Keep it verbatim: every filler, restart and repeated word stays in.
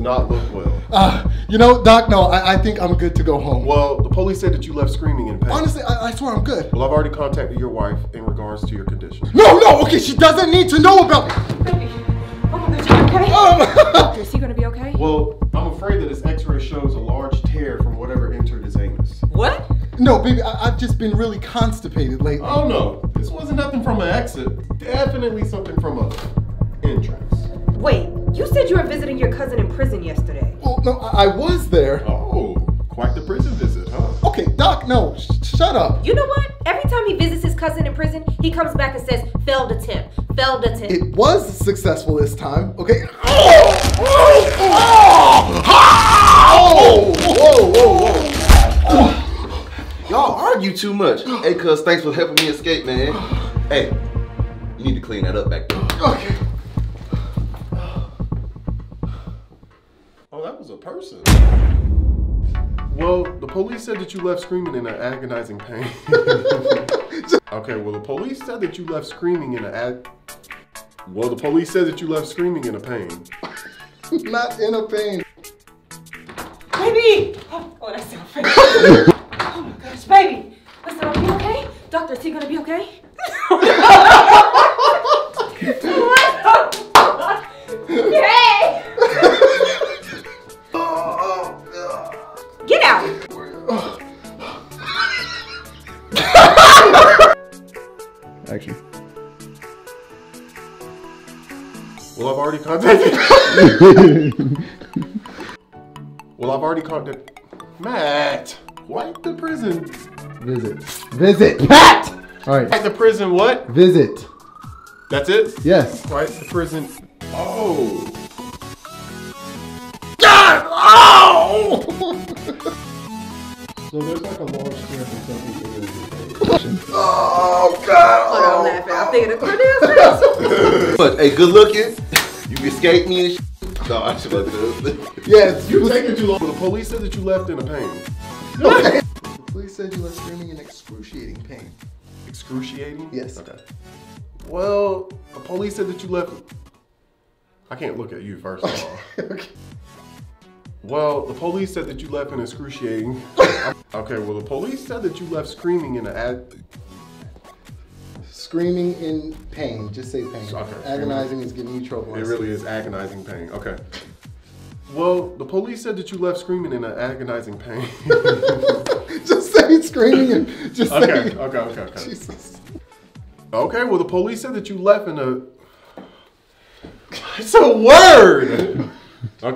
not look well. Uh, you know, Doc, no, I, I think I'm good to go home. Well, the police said that you left screaming in pain. Honestly, I, I swear I'm good. Well, I've already contacted your wife in regards to your condition. No, no, okay, she doesn't need to know about me. Baby, oh, is she okay? Oh. Is he going to be okay? Well, I'm afraid that his x-ray shows a large tear from whatever entered his anus. What? No, baby, I, I've just been really constipated lately. Oh, no, this wasn't nothing from an exit. Definitely something from an entrance. Wait, you said you were visiting your cousin in prison yesterday. Well, no, I, I was there. Oh, quite the prison visit, huh? Okay, Doc, no, sh shut up. You know what? Every time he visits his cousin in prison, he comes back and says, failed attempt, failed attempt. It was successful this time, okay? Oh! Oh! Oh! Oh! Whoa, whoa, whoa. Y'all argue too much. Hey, cuz, thanks for helping me escape, man. Hey, you need to clean that up back there. Okay. Oh, that was a person. Well, the police said that you left screaming in an agonizing pain. Okay, well, the police said that you left screaming in an ag... Well, the police said that you left screaming in a pain. Not in a pain. Baby! Oh, oh that's so funny. Baby, listen, are you okay? Doctor, is he gonna be okay? Hey! Get out! Action. Well, I've already contacted. Well, I've already contacted Matt. What? The prison? Visit. Visit. Pat! All right. At the prison what? Visit. That's it? Yes. Right, the prison. Oh. God! Oh! So there's like a large square for something. Oh, God! Look, I'm laughing. I'm thinking of Cornelius. But, hey, good looking. You escaped me and shit. No, I should have done it. Yes. You're taking too long. The police said that you left in a pain. Okay. The police said you were screaming in excruciating pain. Excruciating? Yes. Okay. Well, the police said that you left... I can't look at you, first of all. Okay. Well, the police said that you left in excruciating... Okay, well, the police said that you left screaming in an ad... Screaming in pain. Just say pain. Okay. Agonizing is giving you trouble. It really is agonizing pain. Okay. Well, the police said that you left screaming in an agonizing pain. Just say screaming and just okay, say. Okay, okay, okay. Jesus. Okay, well, the police said that you left in a. It's a word!